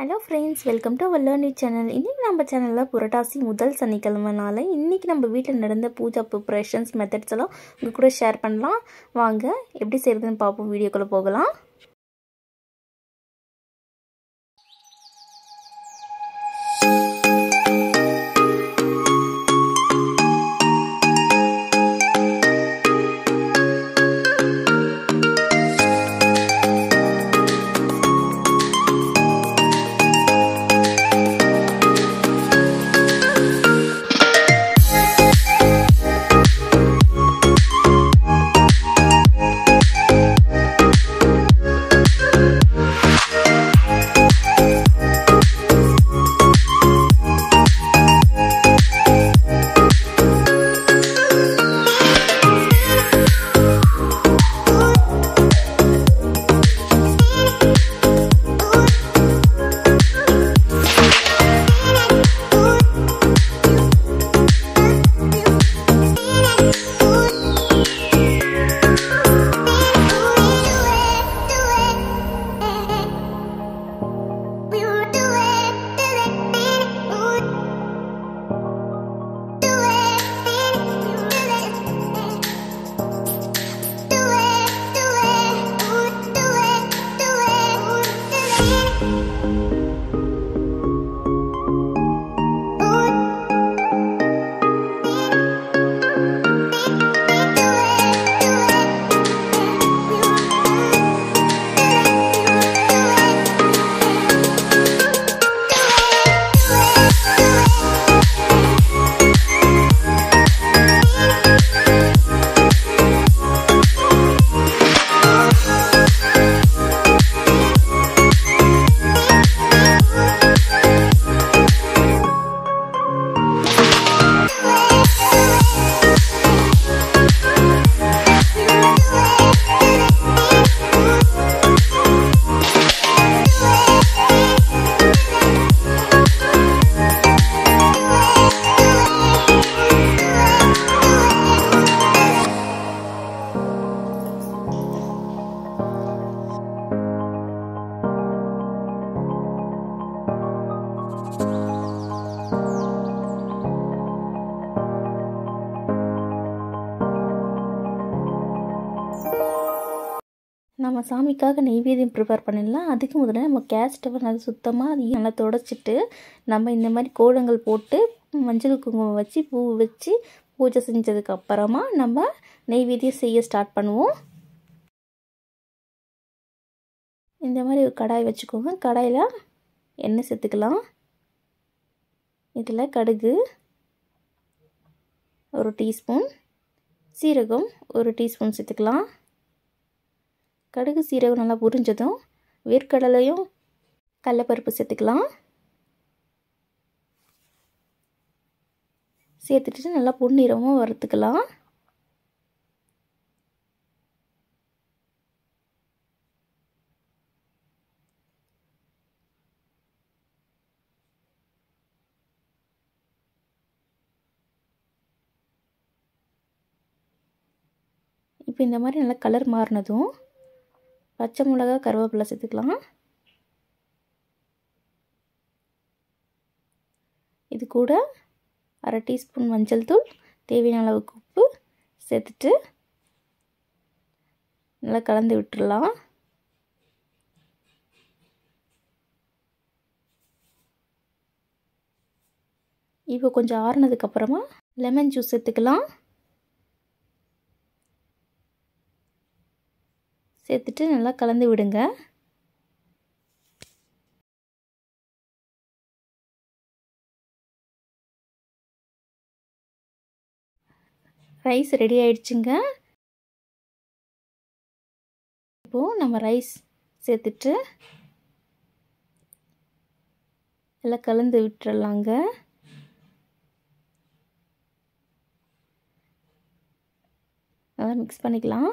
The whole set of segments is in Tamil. Hello friends, welcome to our learning channel. Inniki நம்ம சேனல்ல புரட்டாசி முதல் சனிக்கிழமை நாளை இன்னைக்கு நம்ம வீட்ல நடந்த பூஜை preparations methods எல்லாம் உங்க கூட ஷேர் பண்ணலாம். வாங்க எப்படி செய்யறதுன்னு பாப்போம், வீடியோக்குள்ள போகலாம். நம்ம சாமிக்காக நெய்வேதியம் ப்ரிப்பேர் பண்ணிடலாம். அதுக்கு முதல்ல நம்ம கேஸ் ஸ்டவ் நல்லா சுத்தமாக நல்லா தொடச்சிட்டு நம்ம இந்த மாதிரி கோலங்கள் போட்டு மஞ்சள் குங்குமம் வச்சு பூ வச்சு பூஜை செஞ்சதுக்கு அப்புறமா நம்ம நெய்வேதியம் செய்ய ஸ்டார்ட் பண்ணுவோம். இந்த மாதிரி ஒரு கடாய் வச்சுக்கோங்க. கடாயில் எண்ணெய் சேர்த்துக்கலாம். இதில் கடுகு ஒரு டீஸ்பூன், சீரகம் ஒரு டீஸ்பூன் சேர்த்துக்கலாம். கடுகு சீரகம் நல்லா பொரிஞ்சதும் வேர்க்கடலையும் கடலைப்பருப்பு சேர்த்துக்கலாம். சேர்த்துட்டு நல்லா பொன்னிறமும் வறுத்துக்கலாம். இப்போ இந்த மாதிரி நல்லா கலர் மாறினதும் பச்சை மிளகா கருவேப்பிலை சேர்த்துக்கலாம். இது கூட அரை டீஸ்பூன் மஞ்சள் தூள், தேவையான அளவுக்கு உப்பு சேர்த்துட்டு நல்லா கலந்து விட்டுடலாம். இப்போ கொஞ்சம் ஆறுனதுக்கப்புறமா லெமன் ஜூஸ் சேர்த்துக்கலாம். சேர்த்துட்டு நல்லா கலந்து விடுங்க. ரைஸ் ரெடி ஆயிடுச்சுங்க. இப்போது நம்ம ரைஸ் சேர்த்துட்டு நல்லா கலந்து விட்டுடலாங்க. நல்லா மிக்ஸ் பண்ணிக்கலாம்.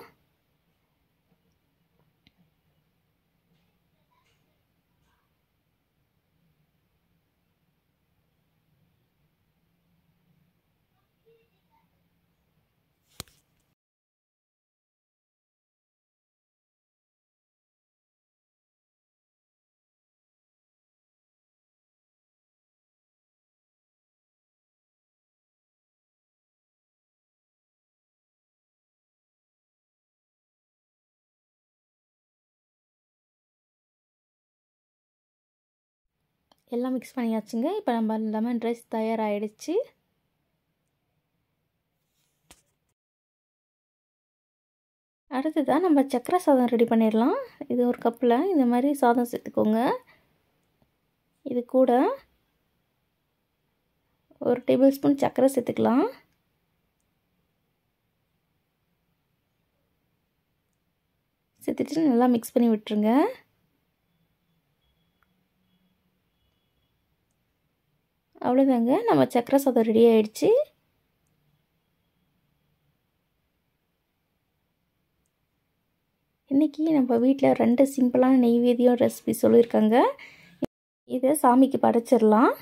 எல்லாம் mix பண்ணியாச்சுங்க. இப்போ நம்ம லெமன் ரைஸ் தயார் ஆயிடுச்சு. அடுத்ததான் நம்ம சக்கரை சாதம் ரெடி பண்ணிடலாம். இது ஒரு கப்பில் இந்த மாதிரி சாதம் சேர்த்துக்கோங்க. இது கூட ஒரு டேபிள் ஸ்பூன் சக்கரை சேர்த்துக்கலாம். சேர்த்துட்டு நல்லா மிக்ஸ் பண்ணி விட்டுருங்க. அவ்வளோதாங்க, நம்ம சக்கரை சாதம் ரெடி ஆகிடுச்சு. இன்றைக்கி நம்ம வீட்டில் ரெண்டு சிம்பிளான நெய்வேதியம் ரெசிபி சொல்லியிருக்காங்க. இதை சாமிக்கு படைச்சிடலாம்.